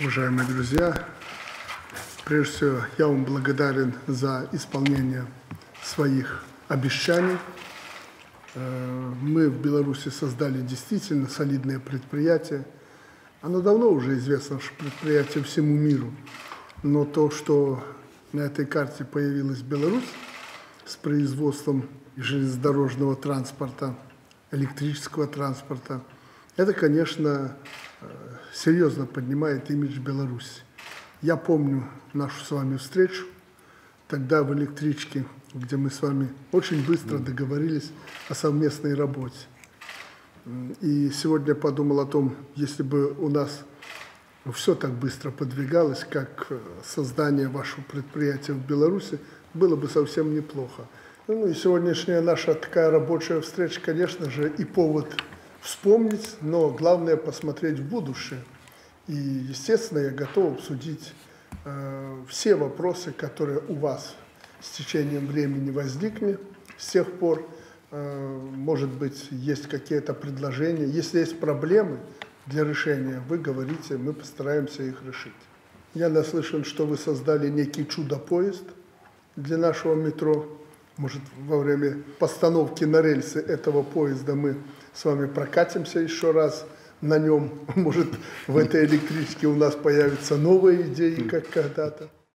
Уважаемые друзья, прежде всего я вам благодарен за исполнение своих обещаний. Мы в Беларуси создали действительно солидное предприятие. Оно давно уже известно, что предприятие всему миру. Но то, что на этой карте появилась Беларусь с производством железнодорожного транспорта, электрического транспорта, это, конечно, серьезно поднимает имидж Беларуси. Я помню нашу с вами встречу тогда в электричке, где мы с вами очень быстро договорились о совместной работе. И сегодня я подумал о том, если бы у нас все так быстро подвигалось, как создание вашего предприятия в Беларуси, было бы совсем неплохо. Ну и сегодняшняя наша такая рабочая встреча, конечно же, и повод вспомнить, но главное посмотреть в будущее. И, естественно, я готов обсудить все вопросы, которые у вас с течением времени возникли с тех пор. Может быть, есть какие-то предложения. Если есть проблемы для решения, вы говорите, мы постараемся их решить. Я наслышан, что вы создали некий чудо-поезд для нашего метро. Может, во время постановки на рельсы этого поезда мы с вами прокатимся еще раз на нем. Может, в этой электричке у нас появятся новые идеи, как когда-то.